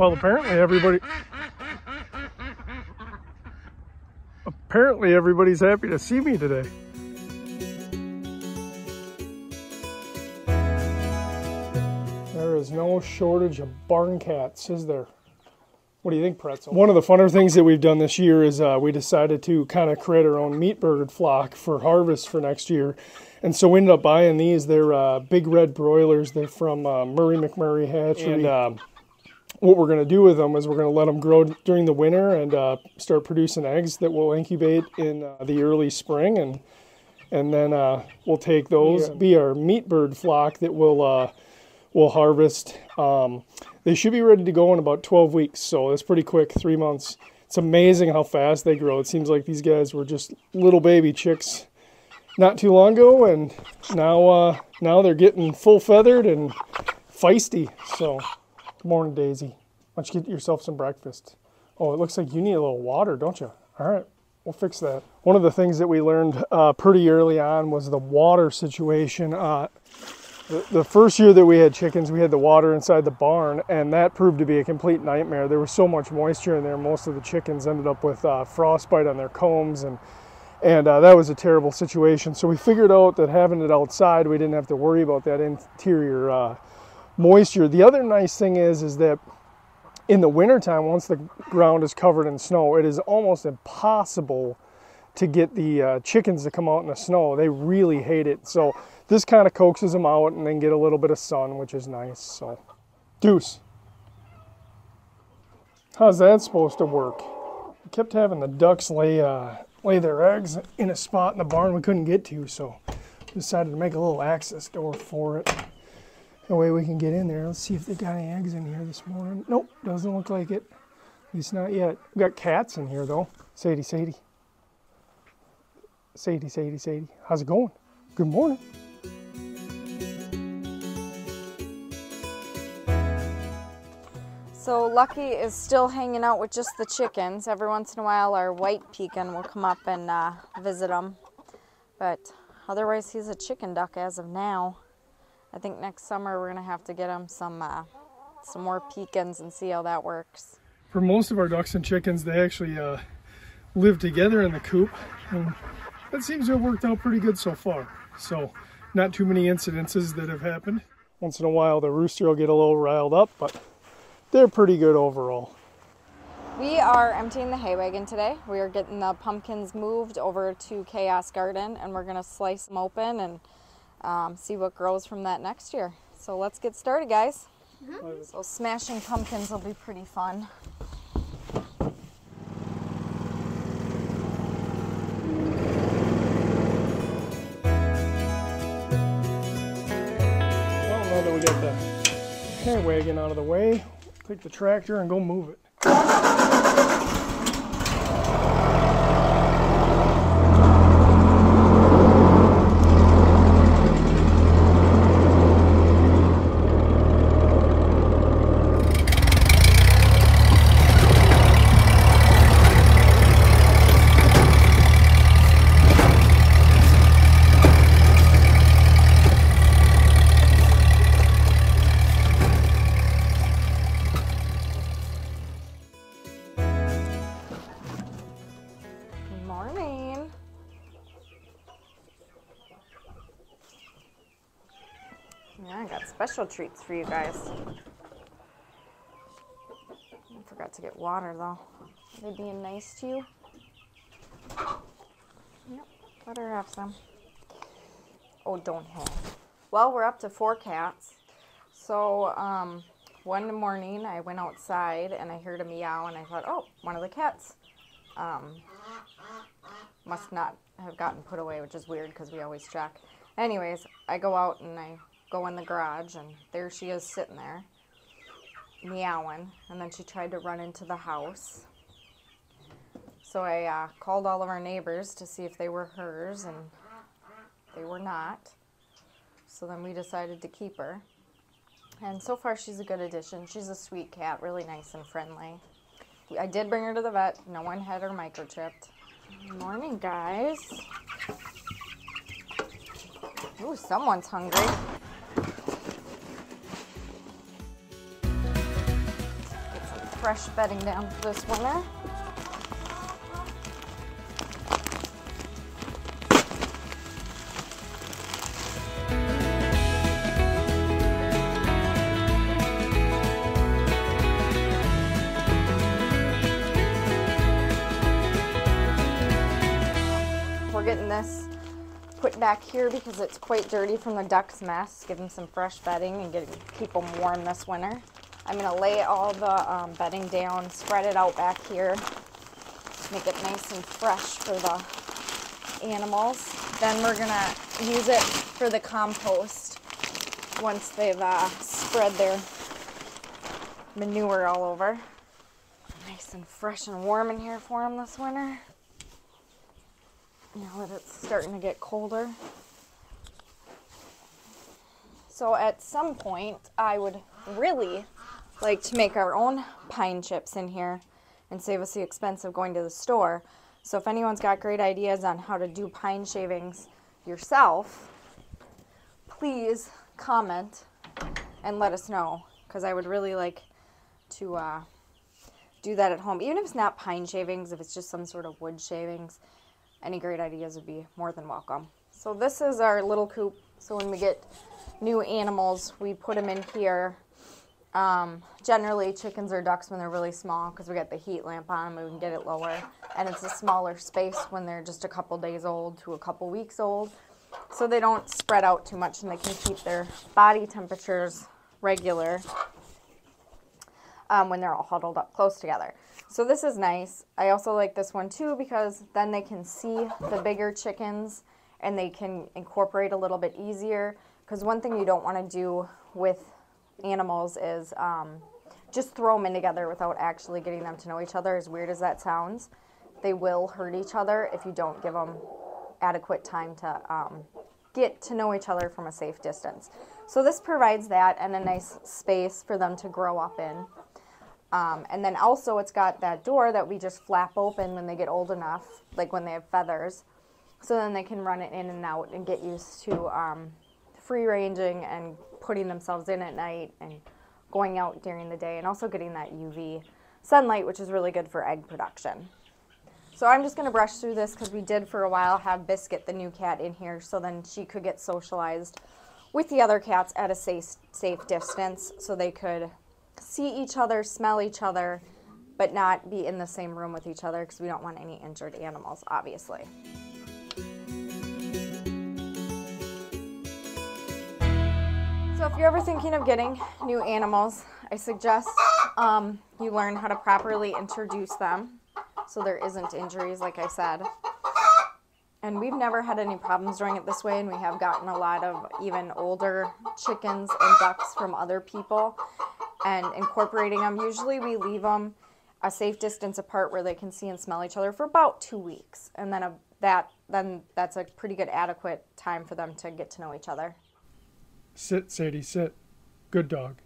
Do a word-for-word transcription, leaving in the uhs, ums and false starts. Well, apparently everybody... Apparently everybody's happy to see me today. There is no shortage of barn cats, is there? What do you think, Pretzel? One of the funner things that we've done this year is uh, we decided to kind of create our own meat bird flock for harvest for next year. And so we ended up buying these. They're uh, big red broilers. They're from uh, Murray McMurray Hatchery. And uh, what we're going to do with them is we're going to let them grow during the winter and uh, start producing eggs that will incubate in uh, the early spring. And and then uh, we'll take those, yeah. be our meat bird flock that will uh, we'll harvest. Um, They should be ready to go in about twelve weeks, so that's pretty quick, three months. It's amazing how fast they grow. It seems like these guys were just little baby chicks not too long ago, and now uh, now they're getting full-feathered and feisty. So, good morning, Daisy. Why don't you get yourself some breakfast? Oh, it looks like you need a little water, don't you? All right, we'll fix that. One of the things that we learned uh, pretty early on was the water situation. Uh, The first year that we had chickens, we had the water inside the barn, and that proved to be a complete nightmare. There was so much moisture in there, most of the chickens ended up with uh, frostbite on their combs, and, and uh, that was a terrible situation. So we figured out that having it outside, we didn't have to worry about that interior uh, moisture. The other nice thing is, is that in the wintertime, once the ground is covered in snow, it is almost impossible to get the uh, chickens to come out in the snow. They really hate it. So this kind of coaxes them out and then get a little bit of sun, which is nice. So, Deuce, how's that supposed to work? We kept having the ducks lay uh, lay their eggs in a spot in the barn we couldn't get to, so decided to make a little access door for it. That way we can get in there. Let's see if they got any eggs in here this morning. Nope, doesn't look like it. At least not yet. We got cats in here though. Sadie, Sadie. Sadie, Sadie, Sadie. How's it going? Good morning. So Lucky is still hanging out with just the chickens. Every once in a while our white pecan will come up and uh, visit them. But otherwise he's a chicken duck as of now. I think next summer we're going to have to get him some, uh, some more pecans and see how that works. For most of our ducks and chickens, they actually uh, live together in the coop. And that seems to have worked out pretty good so far. So not too many incidences that have happened. Once in a while the rooster will get a little riled up, but they're pretty good overall. We are emptying the hay wagon today. We are getting the pumpkins moved over to Chaos Garden, and we're gonna slice them open and um, see what grows from that next year. So let's get started, guys. Mm-hmm. So smashing pumpkins will be pretty fun. Hay wagon out of the way, take the tractor and go move it. Yeah, I got special treats for you guys. I forgot to get water though. Are they being nice to you? Yep, let her have some. Oh, don't have. Well, we're up to four cats. So um, one morning I went outside and I heard a meow and I thought, oh, one of the cats um, must not have gotten put away, which is weird because we always check. Anyways, I go out and I go in the garage, and there she is sitting there meowing, and then she tried to run into the house. So I uh, called all of our neighbors to see if they were hers, and they were not. So then we decided to keep her, and so far she's a good addition. She's a sweet cat, really nice and friendly. I did bring her to the vet. No one had her microchipped. Good morning, guys. Ooh, someone's hungry. fresh bedding down for this winter. We're getting this put back here because it's quite dirty from the duck's mess. Give them some fresh bedding and get, keep them warm this winter. I'm going to lay all the um, bedding down, spread it out back here, make it nice and fresh for the animals. Then we're going to use it for the compost once they've uh, spread their manure all over. Nice and fresh and warm in here for them this winter. Now that it's starting to get colder. So at some point, I would really like to make our own pine chips in here and save us the expense of going to the store. So if anyone's got great ideas on how to do pine shavings yourself, please comment and let us know, because I would really like to uh, do that at home. Even if it's not pine shavings, if it's just some sort of wood shavings, any great ideas would be more than welcome. So this is our little coop. So when we get new animals, we put them in here. Um, generally chickens or ducks when they're really small, because we got the heat lamp on them, we can get it lower. And it's a smaller space when they're just a couple days old to a couple weeks old. So they don't spread out too much and they can keep their body temperatures regular um, when they're all huddled up close together. So this is nice. I also like this one too, because then they can see the bigger chickens and they can incorporate a little bit easier. Because one thing you don't want to do with animals is um, just throw them in together without actually getting them to know each other. As weird as that sounds, they will hurt each other if you don't give them adequate time to um, get to know each other from a safe distance. So this provides that and a nice space for them to grow up in. Um, and then also it's got that door that we just flap open when they get old enough, like when they have feathers, so then they can run it in and out and get used to um, free ranging and putting themselves in at night and going out during the day, and also getting that U V sunlight, which is really good for egg production. So I'm just going to brush through this, because we did for a while have Biscuit, the new cat, in here, so then she could get socialized with the other cats at a safe, safe distance, so they could see each other, smell each other, but not be in the same room with each other, because we don't want any injured animals, obviously. So if you're ever thinking of getting new animals, I suggest um, you learn how to properly introduce them so there isn't injuries, like I said. And we've never had any problems doing it this way, and we have gotten a lot of even older chickens and ducks from other people and incorporating them. Usually we leave them a safe distance apart where they can see and smell each other for about two weeks. And then, a, that, then that's a pretty good adequate time for them to get to know each other. Sit, Sadie, sit. Good dog.